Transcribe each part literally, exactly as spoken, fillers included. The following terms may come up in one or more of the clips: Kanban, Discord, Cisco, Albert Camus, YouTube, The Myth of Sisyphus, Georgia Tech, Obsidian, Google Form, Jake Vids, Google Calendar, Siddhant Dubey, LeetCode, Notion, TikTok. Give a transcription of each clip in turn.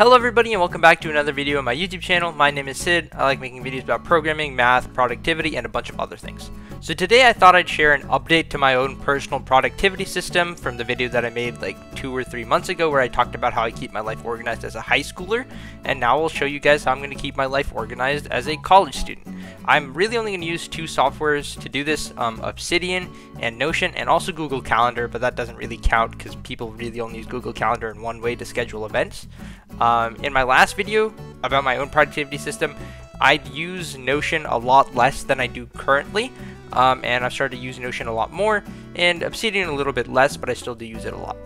Hello everybody and welcome back to another video on my YouTube channel. My name is Sid. I like making videos about programming, math, productivity, and a bunch of other things. So today I thought I'd share an update to my own personal productivity system from the video that I made like two or three months ago where I talked about how I keep my life organized as a high schooler, and now I'll show you guys how I'm going to keep my life organized as a college student. I'm really only going to use two softwares to do this, um, Obsidian and Notion, and also Google Calendar, but that doesn't really count because people really only use Google Calendar in one way to schedule events. Um, in my last video about my own productivity system, I'd use Notion a lot less than I do currently. Um, and I've started to use Notion a lot more, and Obsidian a little bit less, but I still do use it a lot.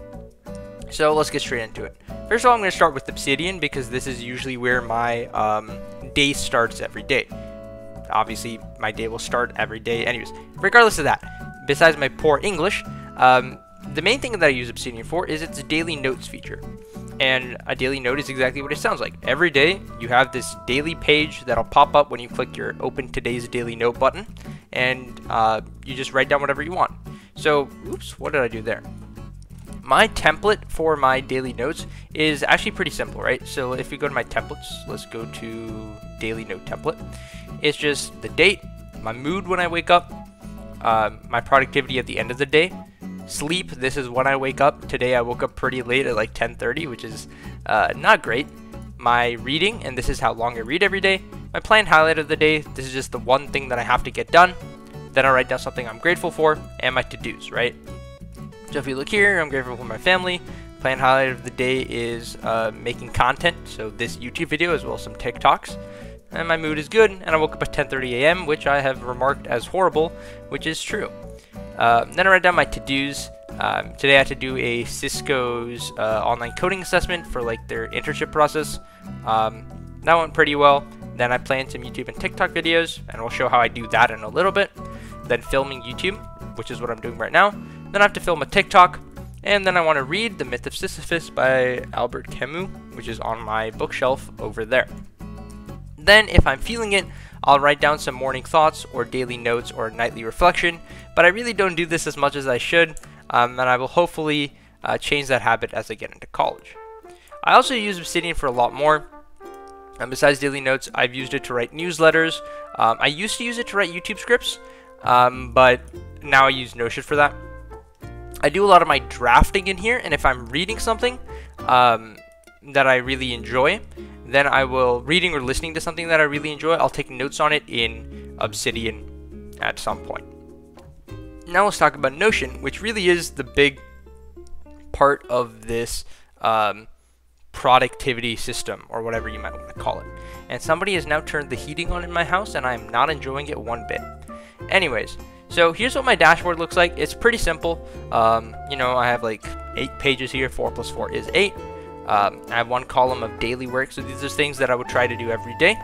So let's get straight into it. First of all, I'm going to start with Obsidian because this is usually where my um, day starts every day. Obviously, my day will start every day anyways. Regardless of that, besides my poor English, um, the main thing that I use Obsidian for is its daily notes feature. And a daily note is exactly what it sounds like. Every day, you have this daily page that'll pop up when you click your Open Today's Daily Note button. And uh, you just write down whatever you want. So, oops, what did I do there? My template for my daily notes is actually pretty simple, right? So if you go to my templates, let's go to daily note template. It's just the date, my mood when I wake up, uh, my productivity at the end of the day, sleep, this is when I wake up. Today I woke up pretty late at like ten thirty, which is uh, not great. My reading, and this is how long I read every day. My planned highlight of the day, this is just the one thing that I have to get done. Then I write down something I'm grateful for, and my to-dos, right? So if you look here, I'm grateful for my family. Planned highlight of the day is uh, making content, so this YouTube video as well as some TikToks. And my mood is good, and I woke up at ten thirty a m, which I have remarked as horrible, which is true. Uh, then I write down my to-dos. Um, today I had to do a Cisco's uh, online coding assessment for like their internship process. Um, that went pretty well. Then I planned some YouTube and TikTok videos, and we'll show how I do that in a little bit. Then filming YouTube, which is what I'm doing right now. Then I have to film a TikTok, and then I want to read The Myth of Sisyphus by Albert Camus, which is on my bookshelf over there. Then, if I'm feeling it, I'll write down some morning thoughts or daily notes or nightly reflection, but I really don't do this as much as I should, um, and I will hopefully uh, change that habit as I get into college. I also use Obsidian for a lot more. And besides daily notes, I've used it to write newsletters. Um, I used to use it to write YouTube scripts, um, but now I use Notion for that. I do a lot of my drafting in here, and if I'm reading something um, that I really enjoy, then I will, reading or listening to something that I really enjoy, I'll take notes on it in Obsidian at some point. Now let's talk about Notion, which really is the big part of this um, productivity system, or whatever you might want to call it. And somebody has now turned the heating on in my house, and I am not enjoying it one bit. Anyways, so here's what my dashboard looks like. It's pretty simple. Um, you know, I have like eight pages here. four plus four is eight. Um, I have one column of daily work. So these are things that I would try to do every day.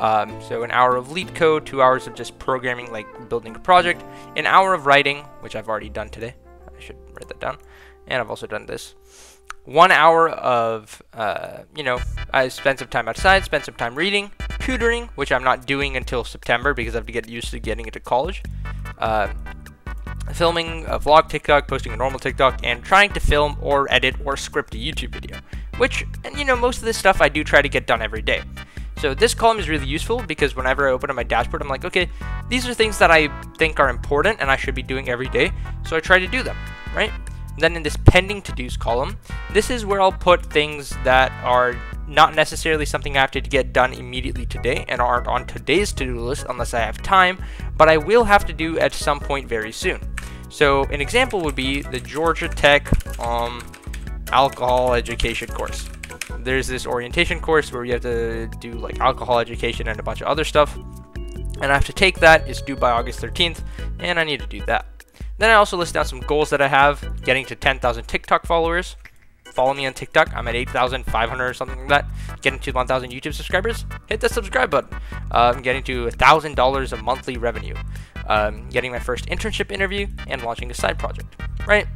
Um, so an hour of LeetCode, two hours of just programming, like building a project, an hour of writing, which I've already done today. I should write that down. And I've also done this. One hour of, uh, you know, I spent some time outside, spent some time reading, tutoring, which I'm not doing until September because I have to get used to getting into college. Uh, filming a vlog TikTok, posting a normal TikTok, and trying to film or edit or script a YouTube video. Which, and you know, most of this stuff I do try to get done every day. So this column is really useful because whenever I open up my dashboard, I'm like, okay, these are things that I think are important and I should be doing every day. So I try to do them, right? Then in this pending to-dos column, this is where I'll put things that are not necessarily something I have to get done immediately today and aren't on today's to-do list unless I have time, but I will have to do at some point very soon. So an example would be the Georgia Tech um, alcohol education course. There's this orientation course where you have to do like alcohol education and a bunch of other stuff, and I have to take that. It's due by August thirteenth, and I need to do that. Then I also list down some goals that I have, getting to ten thousand TikTok followers. Follow me on TikTok. I'm at eight thousand five hundred or something like that. Getting to one thousand YouTube subscribers. Hit that subscribe button. Um, getting to one thousand dollars of monthly revenue. Um, getting my first internship interview and launching a side project. Right?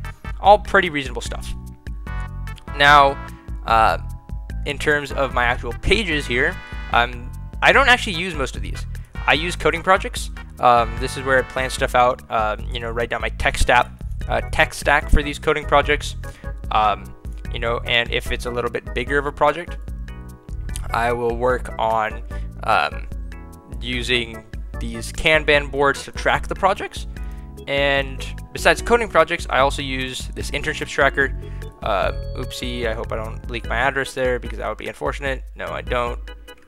All pretty reasonable stuff. Now, uh, in terms of my actual pages here, um, I don't actually use most of these. I use coding projects. Um, this is where I plan stuff out, um, you know, write down my tech stack, uh, tech stack for these coding projects, um, you know, and if it's a little bit bigger of a project, I will work on um, using these Kanban boards to track the projects. And besides coding projects, I also use this internships tracker. Uh, oopsie, I hope I don't leak my address there because that would be unfortunate. No, I don't.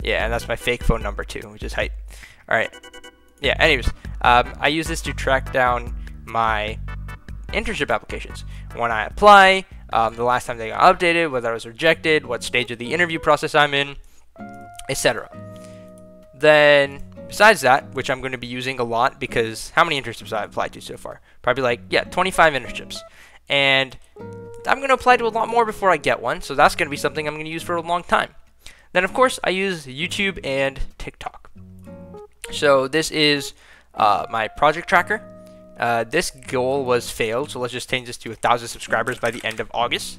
Yeah, and that's my fake phone number too, which is hype. All right. Yeah, anyways, um, I use this to track down my internship applications. When I apply, um, the last time they got updated, whether I was rejected, what stage of the interview process I'm in, et cetera. Then, besides that, which I'm going to be using a lot because how many internships I've applied to so far? Probably like, yeah, twenty-five internships. And I'm going to apply to a lot more before I get one, so that's going to be something I'm going to use for a long time. Then, of course, I use YouTube and TikTok. So this is uh, my project tracker. Uh, this goal was failed, so let's just change this to one thousand subscribers by the end of August.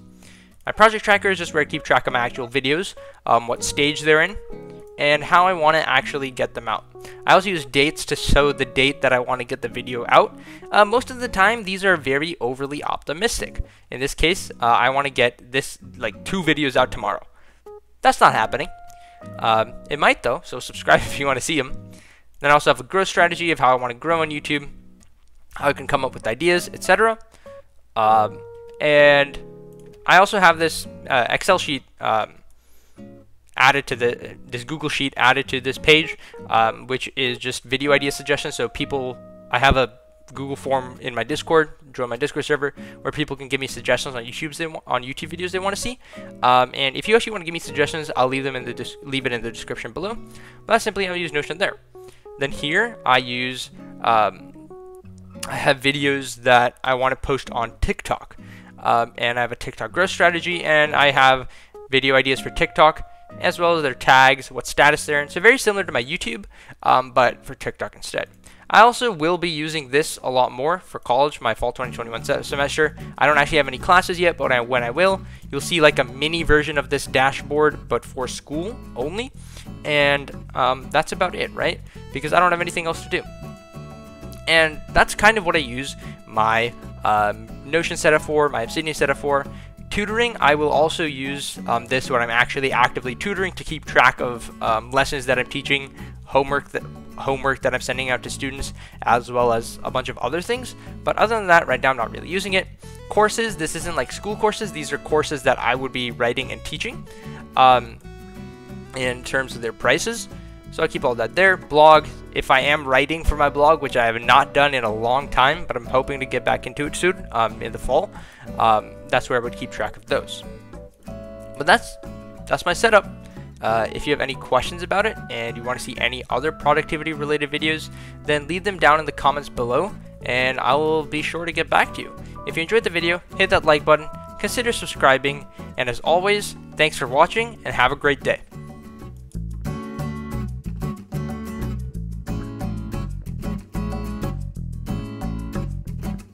My project tracker is just where I keep track of my actual videos, um, what stage they're in, and how I want to actually get them out. I also use dates to show the date that I want to get the video out. Uh, most of the time, these are very overly optimistic. In this case, uh, I want to get this like two videos out tomorrow. That's not happening. Um, it might though, so subscribe if you want to see them. Then I also have a growth strategy of how I want to grow on YouTube, how I can come up with ideas, et cetera. Um, and I also have this uh, Excel sheet um, added to the this Google sheet added to this page, um, which is just video idea suggestions. So people, I have a Google form in my Discord, join my Discord server, where people can give me suggestions on YouTube's they on YouTube videos they want to see. Um, and if you actually want to give me suggestions, I'll leave them in the leave it in the description below. But that's simply I'll use Notion there. Then here I use. Um, I have videos that I want to post on TikTok, um, and I have a TikTok growth strategy, and I have video ideas for TikTok, as well as their tags, what status they're in. So very similar to my YouTube, um, but for TikTok instead. I also will be using this a lot more for college, my fall twenty twenty-one semester. I don't actually have any classes yet, but when I, when I will, you'll see like a mini version of this dashboard, but for school only. And um, that's about it, right? Because I don't have anything else to do. And that's kind of what I use my um, Notion setup for, my Obsidian setup for. Tutoring, I will also use um, this when I'm actually actively tutoring to keep track of um, lessons that I'm teaching, homework that, homework that I'm sending out to students, as well as a bunch of other things. But other than that, right now I'm not really using it. Courses, this isn't like school courses. These are courses that I would be writing and teaching um, in terms of their prices. So I keep all that there. Blog, if I am writing for my blog, which I have not done in a long time, but I'm hoping to get back into it soon um, in the fall, um, that's where I would keep track of those. But that's that's my setup. Uh, if you have any questions about it and you want to see any other productivity related videos, then leave them down in the comments below and I will be sure to get back to you. If you enjoyed the video, hit that like button, consider subscribing, and as always, thanks for watching and have a great day.